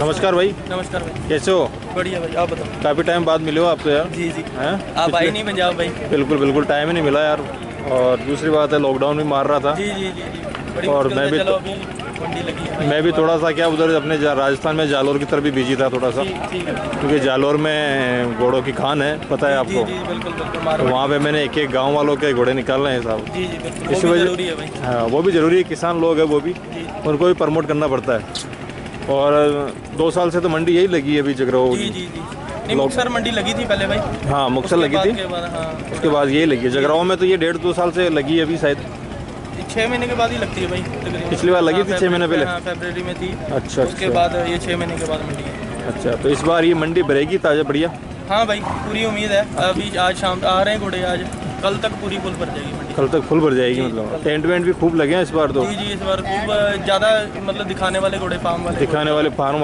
नमस्कार भाई। नमस्कार भाई, कैसे हो? बढ़िया भाई, आप बताओ। काफ़ी टाइम बाद मिले हो आपसे यार। जी जी हैं, आप आए नहीं पंजाब भाई। बिल्कुल बिल्कुल, टाइम ही नहीं मिला यार। और दूसरी बात है, लॉकडाउन भी मार रहा था। जी जी जी, जी। और मैं भी थोड़ा सा क्या उधर अपने राजस्थान में जालौर की तरफ भी बिजी था थोड़ा सा, क्योंकि जालौर में घोड़ों की खान है, पता है आपको। वहाँ पे मैंने एक एक गांव वालों के घोड़े निकालने हैं साहब, इसी वजह। हाँ, वो भी ज़रूरी है, किसान लोग हैं वो भी, उनको भी प्रमोट करना पड़ता है। और 2 साल से तो मंडी यही लगी है अभी जगराओं की। जी जी, मुक्सर मंडी लगी थी पहले भाई। हाँ, मुक्सर लगी थी, उसके बाद यही लगी है जगराओं में। तो ये 1.5-2 साल से लगी है अभी, शायद 6 महीने के बाद ही लगती है भाई। पिछली बार लगी थी 6 महीने पहले, फरवरी में थी। अच्छा, उसके बाद ये 6 महीने के बाद मंडी है। अच्छा, तो इस बार ये मंडी भरेगी ताज़ा? बढ़िया। हाँ भाई, पूरी उम्मीद है। अभी आज शाम आ रहे हैं घोड़े, आज कल तक पूरी फुल भर जाएगी मंडी। कल तक फुल भर जाएगी, मतलब टेंट वेंट भी खूब लगे हैं इस बार तो। जी जी, इस बार खूब ज़्यादा, मतलब दिखाने वाले घोड़े, फार्म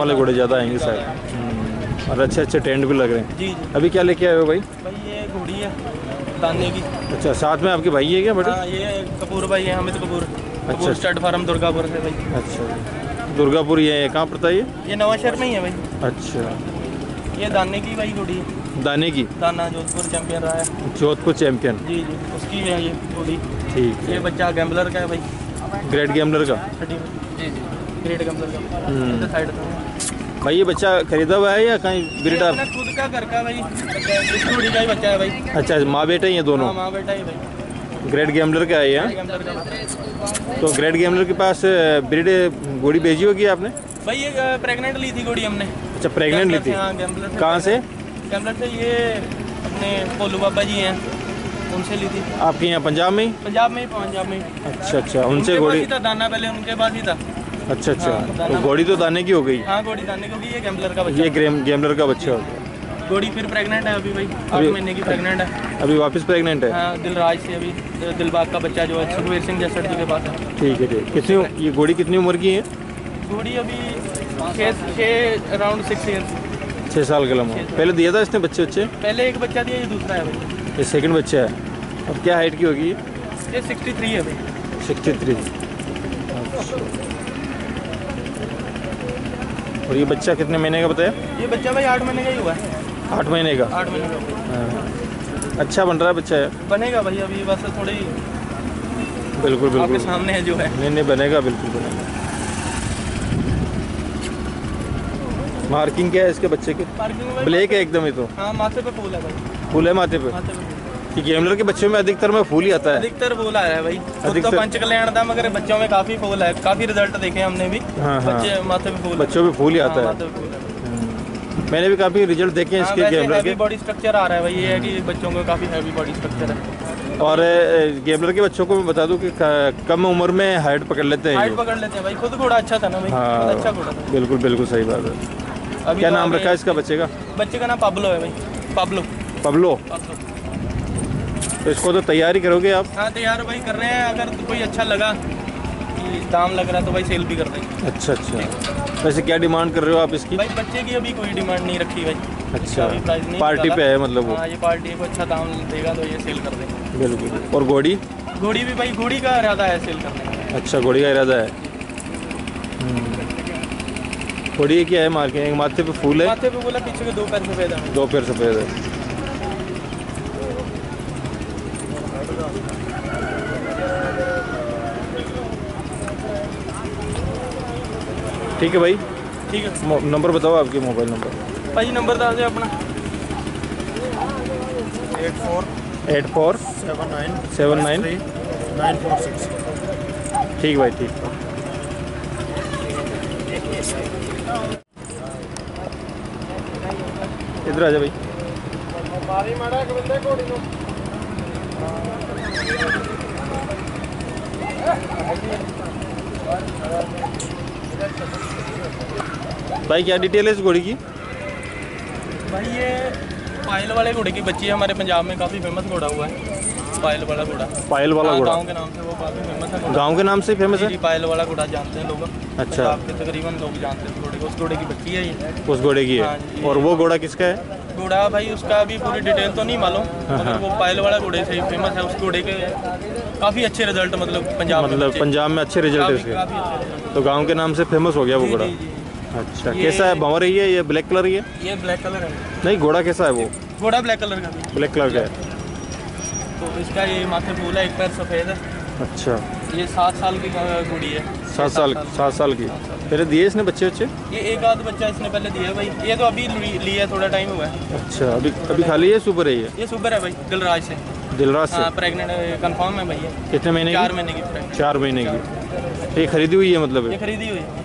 वाले घोड़े ज़्यादा आएंगे शायद। और अच्छे अच्छे टेंट भी लग रहे हैं। जी जी। अभी क्या लेके आए हो भाई? भाई ये घोड़ी है लाने की। अच्छा, साथ में आपके भाई है क्या बेटा? ये कपूर भाई है, अमित कपूर। अच्छा, स्टड फार्म दुर्गापुर से भाई। अच्छा, दुर्गापुर ये कहाँ पड़ता है? ये नवाशहर में ही है भाई। अच्छा, ये दाने की भाई घोड़ी है। दाने की, दाना जोधपुर चैंपियन रहा है। जोधपुर चैंपियन, जी जी, उसकी है ये थोड़ी। ठीक है। ये बच्चा गैम्बलर का है भाई, ग्रेट गैम्बलर का। जी जी, ग्रेट गैम्बलर का साइड था भाई। ये बच्चा खरीदा हुआ है या कहीं ब्रीड आप? खुद का, घर का भाई, थोड़ी का ही बच्चा है भाई। अच्छा, माँ बेटा ही है दोनों? माँ बेटा ही भाई। ग्रेट गैम्बलर का है ये? तो ग्रेट गैम्बलर के पास ब्रीड घोड़ी भेजी होगी आपने भाई? ये प्रेगनेंट ली थी घोड़ी हमने। अच्छा, प्रेगनेंट ली थी। कहाँ से? गैम्बलर से, ये अपने भोलू बाबा जी हैं, उनसे ली थी। आपके यहाँ पंजाब में? पंजाब में। अच्छा अच्छा, उनसे घोड़ी था, दाना पहले उनके पास ही था। अच्छा अच्छा। हाँ, तो घोड़ी तो दाने की हो गई। हाँ, घोड़ी दाने की हो गई। ये गैम्बलर का बच्चा, ये गैम्बलर का बच्चा हो गया। घोड़ी फिर प्रेगनेंट है अभी भाई, 8 महीने की प्रेगनेंट है अभी। वापस प्रेगनेंट है? हाँ, दिलराज से, अभी दिलबाग का बच्चा जो है सुखवीर सिंह जसड़ जी के पास है। ठीक है ठीक। कितनी ये घोड़ी कितनी उम्र की है? घोड़ी अभी 6 अराउंड 6 ईयर्स, 6 साल के लम्बा। पहले दिया था इसने बच्चे बच्चे? पहले एक बच्चा दिया, ये दूसरा है भाई, ये सेकंड बच्चा है। अब क्या हाइट की होगी ये? 63 है भाई। 63। और ये बच्चा कितने महीने का बताया? ये बच्चा भाई 8 महीने का ही हुआ है। 8 महीने का? 8 महीने का। अच्छा बन रहा है बच्चा है? बनेगा भाई, अभी बस थोड़ी। बिल्कुल बिल्कुल, आपके सामने है जो है। नहीं, बनेगा, बिल्कुल बनेगा। मार्किंग क्या है इसके बच्चे के? ब्लैक है एकदम ही तो। हाँ, माथे पे फूल है भाई। फूल है माथे पे? कि गैम्बलर के बच्चों में अधिकतर में फूल ही आता है। अधिकतर फूल आ रहा है भाई, अधिकतर तो पंचकल्याण था, मगर बच्चों में काफी फूल है, काफी रिजल्ट देखे हमने भी। हाँ, बच्चे माथे पे फूल, बच्चों में फूल ही आता है। मैंने भी काफी रिजल्ट देखे हैं इसके गैम्बलर के। बॉडी स्ट्रक्चर आ रहा है भाई, ये है कि बच्चों को काफी हैवी बॉडी स्ट्रक्चर है। और गैम्बलर के बच्चों को मैं बता दूं कि कम उम्र में हाइट पकड़ लेते हैं। हाइट पकड़ लेते हैं भाई, खुद घोड़ा अच्छा था ना भाई। हाँ, अच्छा घोड़ा था। बिल्कुल बिल्कुल सही बात है। अभी क्या नाम रखा है इसका बच्चे का? बच्चे का नाम पाब्लो है भाई। पाब्लो। तो इसको तो तैयारी करोगे आप? हाँ, तैयार भाई कर रहे हैं। अगर कोई अच्छा लगा, दाम लग रहा, तो भाई सेल भी कर देंगे। अच्छा अच्छा। वैसे क्या डिमांड कर रहे हो आप इसकी? भाई बच्चे की अभी कोई डिमांड नहीं रखी भाई। अच्छा, पार्टी पे है मतलब? हाँ, ये पार्टी को अच्छा दाम देगा तो ये सेल कर देंगे। बिल्कुल। और घोड़ी? घोड़ी भी भाई, घोड़ी का इरादा है सेल करने का। अच्छा, घोड़ी का इरादा है। घोड़ी क्या है मार्केट? माथे पे फूल है, माथे पे बोला, पीछे के 2 पैर सफेद है। 2 पैर सफेद है। ठीक है भाई, ठीक है। नंबर बताओ आपके मोबाइल नंबर भाई। नंबर दस है अपना, 848479 79946। ठीक भाई, ठीक। इधर आ जा भाई। भाई क्या डिटेल है इस घोड़ी की? भाई ये पायल वाले घोड़े की बच्ची है, हमारे पंजाब में काफ़ी फेमस घोड़ा हुआ है पायल वाला घोड़ा। पायल वाला घोड़ा गांव के नाम से वो काफ़ी फेमस है। गांव के नाम से फेमस है पायल वाला घोड़ा, जानते हैं लोग। अच्छा, आपके तकरीबन लोग जानते हैं घोड़े को। उस घोड़े की बच्ची है ये, उस घोड़े की है। और वो घोड़ा किसका है? घोड़ा भाई उसका अभी पूरी डिटेल तो नहीं मालूम, मगर वो पायल वाला घोड़े से ही फेमस है। उस घोड़े के काफ़ी अच्छे रिजल्ट, मतलब पंजाब में अच्छे रिजल्ट है, तो गाँव के नाम से फेमस हो गया वो घोड़ा। अच्छा, कैसा है? भंवर ही है ये? ब्लैक कलर ही है? ये ब्लैक कलर है। नहीं, घोड़ा कैसा है? वो घोड़ा ब्लैक कलर का। ब्लैक कलर का है तो इसका ये माथे भूरा, एक पैर सफ़ेद है। अच्छा, ये 7 साल की घोड़ी है। 7 साल की पहले दिए इसने बच्चे बच्चे? ये एक आध बच्चा इसने पहले दिया भाई, ये तो अभी लिया, थोड़ा टाइम हुआ है। अच्छा, अभी खाली है? सुपर है ये? ये सुपर है भाई, दिलराज से। दिलराज से प्रेगनेंट कन्फर्म है भाई। कितने महीने? 4 महीने की। 4 महीने की। ये खरीदी हुई है मतलब? ये खरीदी हुई है।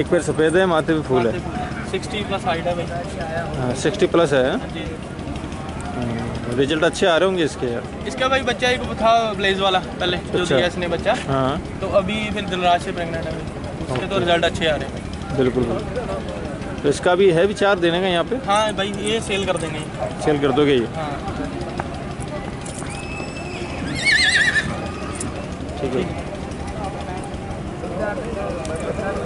एक पैर सफ़ेद है, माथे पे फूल है। 60+ हाइट है भाई। 60+ है। रिजल्ट अच्छे आ रहे होंगे इसके यार। इसका भाई बच्चा एक था ब्लेज वाला पहले, जो दिया इसने बच्चा। हाँ, तो अभी फिर दिलराज से प्रेगनेंट है उसके, तो रिजल्ट अच्छे आ रहे हैं। बिल्कुल। तो इसका भी है विचार देने का यहाँ पे? हाँ भाई, ये सेल कर देंगे। सेल कर दोगे ये? हाँ ठीक है।